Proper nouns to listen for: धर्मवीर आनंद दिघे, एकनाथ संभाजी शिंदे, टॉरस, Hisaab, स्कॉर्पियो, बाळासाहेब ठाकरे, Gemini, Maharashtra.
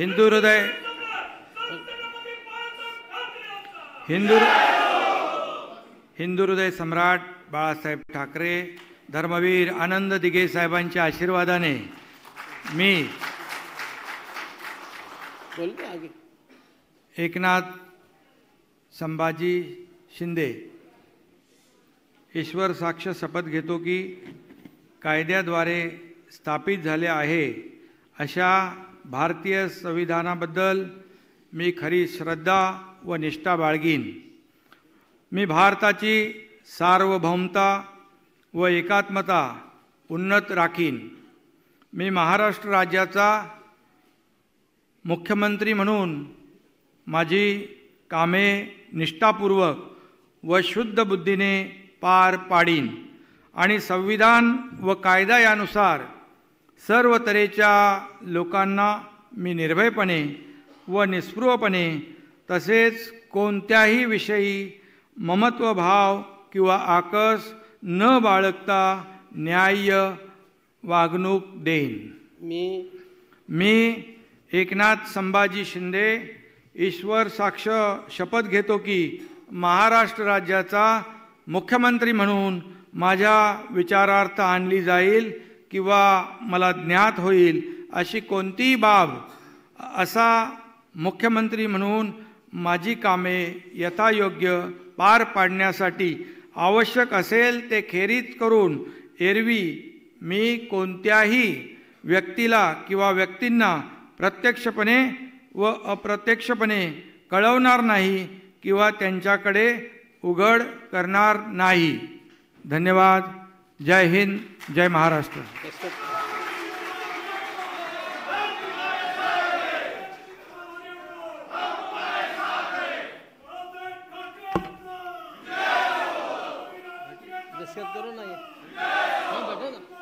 हिंदू हृदय हिंदू हृदय सम्राट बाळासाहेब ठाकरे धर्मवीर आनंद दिघे साहेबांच्या आशीर्वादाने मी एकनाथ संभाजी शिंदे ईश्वर साक्ष शपथ घेतो की कायद्याद्वारे स्थापित झाले आहे अशा भारतीय संविधानाबद्दल मी खरी श्रद्धा व निष्ठा बाळगीन। मी भारताची सार्वभौमता व एकात्मता उन्नत राखीन। मी महाराष्ट्र राज्याचा मुख्यमंत्री म्हणून माझी कामे निष्ठापूर्वक व शुद्ध बुद्धीने पार पाडीन आणि संविधान व कायदा यानुसार सर्व तऱ्हेच्या लोकांना मी निर्भयपणे व निस्पृहपणे तसेच कोणत्याही विषयी ममत्व भाव किंवा आकस न बाळगता न्याय्य वागणूक देईन। मी एकनाथ संभाजी शिंदे ईश्वर साक्ष शपथ घेतो की महाराष्ट्र राज्याचा मुख्यमंत्री म्हणून माझ्या विचारार्थ आणली जाईल किंवा मला ज्ञात होईल अशी कोणतीही बाब असा मुख्यमंत्री म्हणून माझी कामे यथायोग्य पार पाडण्यासाठी आवश्यक असेल ते खेरीज करून एरवी मी कोणत्याही व्यक्तीला किंवा व्यक्तींना प्रत्यक्षपणे व अप्रत्यक्षपणे कळवणार नाही किंवा त्यांच्याकडे उघड करणार नाही। धन्यवाद। जय हिंद, जय महाराष्ट्र। करो ना ये